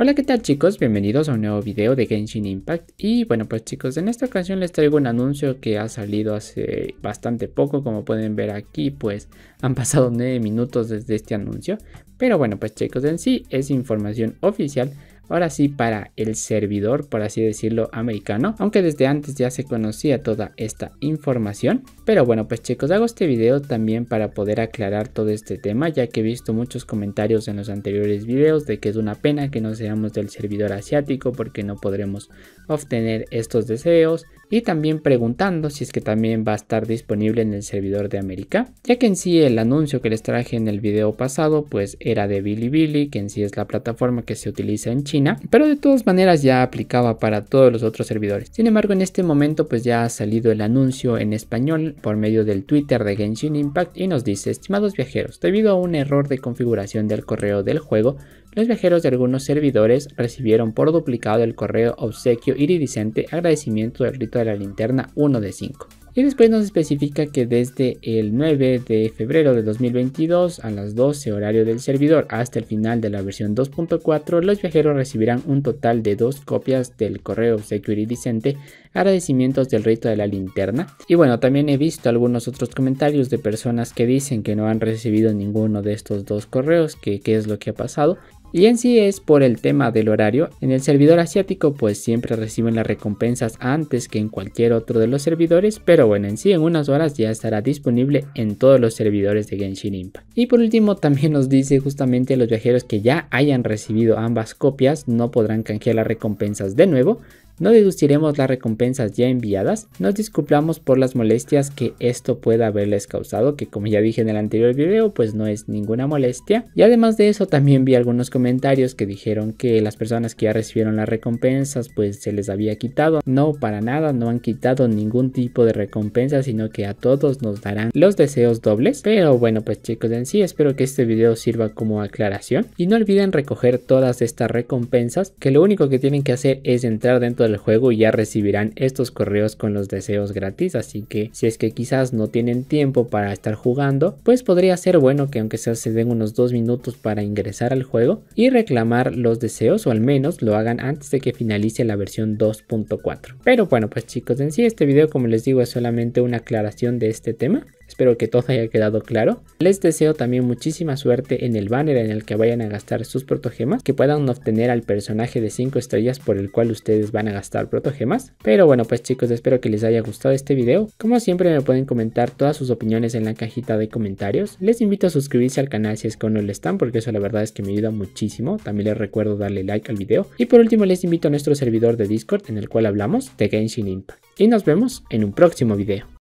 Hola, ¿qué tal chicos? Bienvenidos a un nuevo video de Genshin Impact. Y bueno pues chicos, en esta ocasión les traigo un anuncio que ha salido hace bastante poco. Como pueden ver aquí, pues han pasado 9 minutos desde este anuncio. Pero bueno pues chicos, en sí es información oficial. Ahora sí, para el servidor, por así decirlo, americano, aunque desde antes ya se conocía toda esta información. Pero bueno pues chicos, hago este video también para poder aclarar todo este tema, ya que he visto muchos comentarios en los anteriores videos de que es una pena que no seamos del servidor asiático porque no podremos obtener estos deseos, y también preguntando si es que también va a estar disponible en el servidor de América, ya que en sí el anuncio que les traje en el video pasado pues era de Bilibili, que en sí es la plataforma que se utiliza en China, pero de todas maneras ya aplicaba para todos los otros servidores. Sin embargo, en este momento pues ya ha salido el anuncio en español por medio del Twitter de Genshin Impact y nos dice: estimados viajeros, debido a un error de configuración del correo del juego, los viajeros de algunos servidores recibieron por duplicado el correo obsequio iridiscente agradecimiento del rito de la linterna 1 de 5. Y después nos especifica que desde el 9 de febrero de 2022 a las 12 horario del servidor hasta el final de la versión 2.4, los viajeros recibirán un total de 2 copias del correo obsequio iridiscente agradecimientos del rito de la linterna. Y bueno, también he visto algunos otros comentarios de personas que dicen que no han recibido ninguno de estos 2 correos, que qué es lo que ha pasado. Y en sí es por el tema del horario. En el servidor asiático pues siempre reciben las recompensas antes que en cualquier otro de los servidores, pero bueno, en sí en unas horas ya estará disponible en todos los servidores de Genshin Impact. Y por último también nos dice justamente: los viajeros que ya hayan recibido ambas copias no podrán canjear las recompensas de nuevo. No deduciremos las recompensas ya enviadas. Nos disculpamos por las molestias que esto pueda haberles causado, que como ya dije en el anterior video pues no es ninguna molestia. Y además de eso también vi algunos comentarios que dijeron que las personas que ya recibieron las recompensas pues se les había quitado. No, para nada, no han quitado ningún tipo de recompensa, sino que a todos nos darán los deseos dobles. Pero bueno pues chicos, en sí espero que este video sirva como aclaración, y no olviden recoger todas estas recompensas, que lo único que tienen que hacer es entrar dentro de del juego y ya recibirán estos correos con los deseos gratis. Así que si es que quizás no tienen tiempo para estar jugando, pues podría ser bueno que aunque sea se den unos 2 minutos para ingresar al juego y reclamar los deseos, o al menos lo hagan antes de que finalice la versión 2.4. pero bueno pues chicos, en sí este video, como les digo, es solamente una aclaración de este tema. Espero que todo haya quedado claro. Les deseo también muchísima suerte en el banner en el que vayan a gastar sus protogemas, que puedan obtener al personaje de 5 estrellas por el cual ustedes van a gastar protogemas. Pero bueno pues chicos, espero que les haya gustado este video. Como siempre me pueden comentar todas sus opiniones en la cajita de comentarios. Les invito a suscribirse al canal si es que aún no lo están, porque eso la verdad es que me ayuda muchísimo. También les recuerdo darle like al video. Y por último les invito a nuestro servidor de Discord en el cual hablamos de Genshin Impact. Y nos vemos en un próximo video.